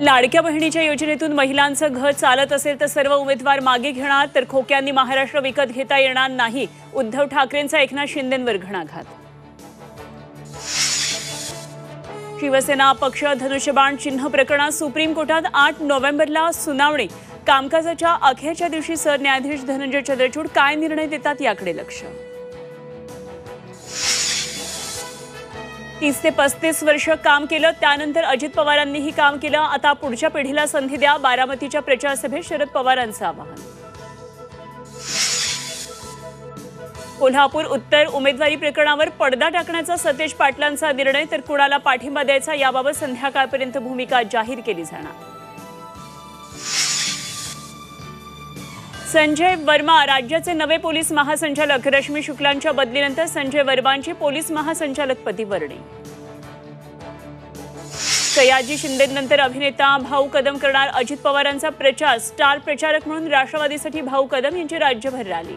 लाडक्या बहिणीच्या योजनेतून महिलांचं घर चालत असेल तर सर्व उमेदवार मागे घेणार, तर खोक्यांनी महाराष्ट्र विकत घेता येणार नाही। उद्धव ठाकरेंचा एकनाथ शिंदेंवर घणाघात। शिवसेना पक्ष धनुष्यबाण चिन्ह प्रकरणात सुप्रीम कोर्टात 8 नोव्हेंबरला सुनावणी। कामकाजाच्या अखेरच्या दिवशी सरन्यायाधीश धनंजय चंद्रचूड़ काय निर्णय देतात याकडे लक्ष। 30 ते 35 वर्ष काम केलं, त्यानंतर अजित पवारांनीही काम केलं, आता पुढच्या पिढीला संधी द्या। बारामतीच्या प्रचार सभेत शरद पवारांचं आवाहन। कोल्हापूर उत्तर उमेदवारी प्रकरणावर पडदा टाकण्याचा सतेज पाटलांचा निर्णय, तर कुणाला पाठिंबा द्यायचा याबाबत संध्याकाळपर्यंत भूमिका जाहीर केली जाणार। संजय वर्मा राज्याचे नवे पोलीस महासंचालक। रश्मी शुक्लांच्या बदलीनंतर संजय वर्मांची पोलीस महासंचालकपदी वर्णी। सयाजी शिंदेनंतर अभिनेता भाऊ कदम करणार अजित पवारांचा प्रचार। स्टार प्रचारक म्हणून राष्ट्रवादीसाठी भाऊ कदम यांची राज्यभर रॅली।